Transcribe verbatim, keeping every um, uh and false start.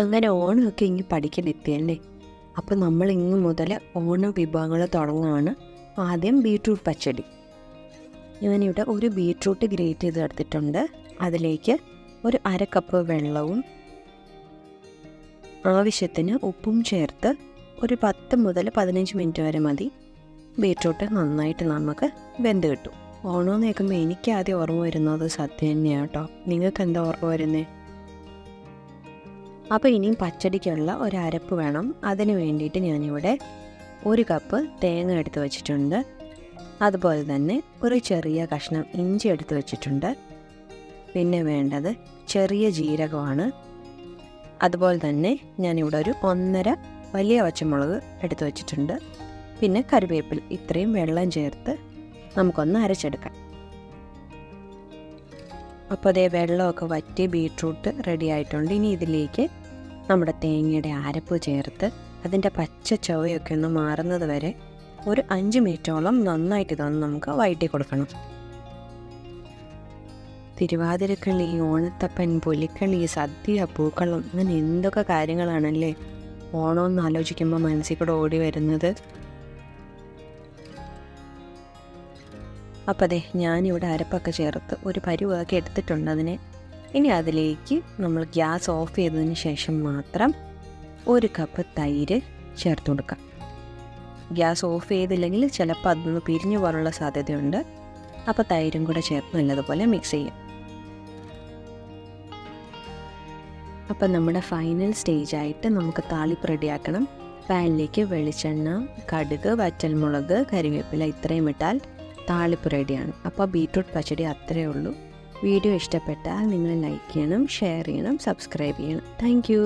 അങ്ങനെ ഓണമൊക്കെ ഇങ്ങനെ പഠിക്കലെത്തിയല്ലേ. അപ്പോൾ നമ്മൾ ഇന്ന് മുതൽ ഓണ വിഭവങ്ങൾ തുടങ്ങുകയാണ്. ആദ്യം ബീറ്റ്റൂട്ട് പച്ചടി. ഞാനിവിടെ ഒരു ബീറ്റ്റൂട്ട് ഗ്രേറ്റ് ചെയ്ത് എടുത്തിട്ടുണ്ട്. അതിലേക്ക് ഒരു അര കപ്പ് വെള്ളവും ആവശ്യത്തിന് ഉപ്പും ചേർത്ത് ഒരു പത്ത് മുതൽ പതിനഞ്ച് മിനിറ്റ് വരെ മതി. ബീറ്റ്റൂട്ട് നന്നായിട്ട് നമുക്ക് വെന്ത് കിട്ടും. ഓണമെന്ന് കേൾക്കുമ്പോൾ എനിക്ക് ആദ്യം ഓർമ്മ വരുന്നത് സദ്യ തന്നെയാണ് കേട്ടോ. നിങ്ങൾക്ക് എന്താ ഓർമ്മ വരുന്നത്? അപ്പോൾ ഇനിയും പച്ചടിക്കുള്ള ഒരു അരപ്പ് വേണം. അതിന് വേണ്ടിയിട്ട് ഞാനിവിടെ ഒരു കപ്പ് തേങ്ങ എടുത്ത് വച്ചിട്ടുണ്ട്. അതുപോലെ തന്നെ ഒരു ചെറിയ കഷ്ണം ഇഞ്ചി എടുത്ത് വച്ചിട്ടുണ്ട്. പിന്നെ വേണ്ടത് ചെറിയ ജീരകമാണ്. അതുപോലെ തന്നെ ഞാനിവിടെ ഒരു ഒന്നര വലിയ പച്ചമുളക് എടുത്തു വച്ചിട്ടുണ്ട്. പിന്നെ കറിവേപ്പില. ഇത്രയും വെള്ളം ചേർത്ത് നമുക്കൊന്ന് അരച്ചെടുക്കാം. അപ്പോൾ അതേ വെള്ളമൊക്കെ വറ്റി ബീറ്റ്റൂട്ട് റെഡി ആയിട്ടുണ്ട്. ഇനി ഇതിലേക്ക് നമ്മുടെ തേങ്ങയുടെ അരപ്പ് ചേർത്ത് അതിൻ്റെ പച്ച ചവയൊക്കെ ഒന്ന് മാറുന്നത് വരെ ഒരു അഞ്ച് മിനിറ്റോളം നന്നായിട്ട് ഇതൊന്ന് നമുക്ക് വഴറ്റി കൊടുക്കണം. തിരുവാതിരക്കളി, ഓണത്തപ്പൻ, പുലിക്കളി, സദ്യ, പൂക്കളം, അങ്ങനെ എന്തൊക്കെ കാര്യങ്ങളാണല്ലേ ഓണമെന്ന് ആലോചിക്കുമ്പോൾ മനസ്സിൽ കൂടെ ഓടി വരുന്നത്. അപ്പം അതെ ഞാനിവിടെ അരപ്പൊക്കെ ചേർത്ത് ഒരു പരുവാക്കി എടുത്തിട്ടുണ്ട് അതിനെ. ഇനി അതിലേക്ക് നമ്മൾ ഗ്യാസ് ഓഫ് ചെയ്തതിന് ശേഷം മാത്രം ഒരു കപ്പ് തൈര് ചേർത്ത് കൊടുക്കാം. ഗ്യാസ് ഓഫ് ചെയ്തില്ലെങ്കിൽ ചിലപ്പോൾ അതൊന്ന് പിരിഞ്ഞു പോകാനുള്ള സാധ്യതയുണ്ട്. അപ്പോൾ തൈരും കൂടെ ചേർത്ത് നല്ലതുപോലെ മിക്സ് ചെയ്യാം. അപ്പം നമ്മുടെ ഫൈനൽ സ്റ്റേജായിട്ട് നമുക്ക് താളിപ്പ് റെഡിയാക്കണം. പാനിലേക്ക് വെളിച്ചെണ്ണ, കടുക്, വറ്റൽമുളക്, കറിവേപ്പില ഇത്രയും ഇട്ടാൽ താളിപ്പ് റെഡിയാണ്. അപ്പോൾ ബീറ്റ്റൂട്ട് പച്ചടി അത്രയേ ഉള്ളൂ. വീഡിയോ ഇഷ്ടപ്പെട്ടാൽ നിങ്ങൾ ലൈക്ക് ചെയ്യണം, ഷെയർ ചെയ്യണം, സബ്സ്ക്രൈബ് ചെയ്യണം. Thank U.